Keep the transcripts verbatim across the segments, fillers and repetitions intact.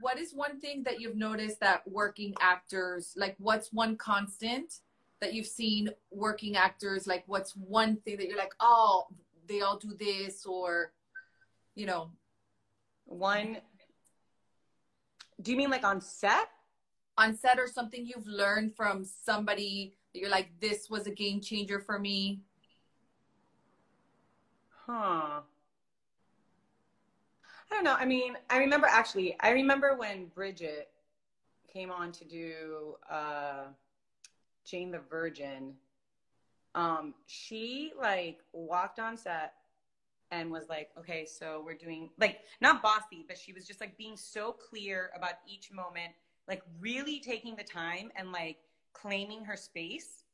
what is one thing that you've noticed that working actors, like what's one constant that you've seen working actors, like what's one thing that you're like, oh, they all do this, or, you know. One, do you mean like on set? On set, or something you've learned from somebody that you're like, this was a game changer for me? Huh. I don't know. I mean, I remember actually, I remember when Bridget came on to do uh, Jane the Virgin, um, she like walked on set and was like, okay, so we're doing, like, not bossy, but she was just like being so clear about each moment, like really taking the time and like claiming her space.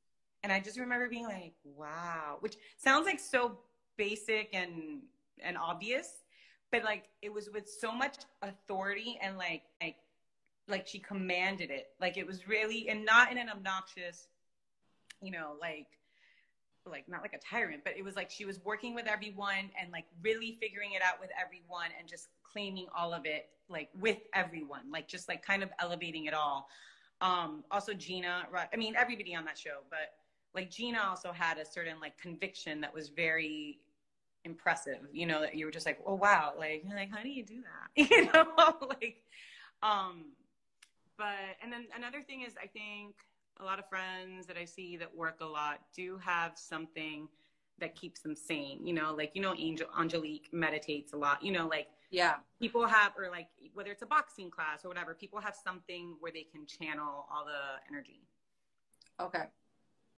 And I just remember being like, wow, which sounds like so basic and, and obvious, but like it was with so much authority and like like like she commanded it, like it was really, and not in an obnoxious, you know, like like not like a tyrant, but it was like she was working with everyone and like really figuring it out with everyone and just claiming all of it, like with everyone, like just like kind of elevating it all. Um also Gina, right? I mean, everybody on that show, but like Gina also had a certain like conviction that was very impressive, you know, that you were just like, oh wow, like you're like, how do you do that? You know, like um but and then another thing is, I think a lot of friends that I see that work a lot do have something that keeps them sane, you know, like, you know, Angel Angelique meditates a lot, you know, like, yeah, people have, or like whether it's a boxing class or whatever, people have something where they can channel all the energy. Okay.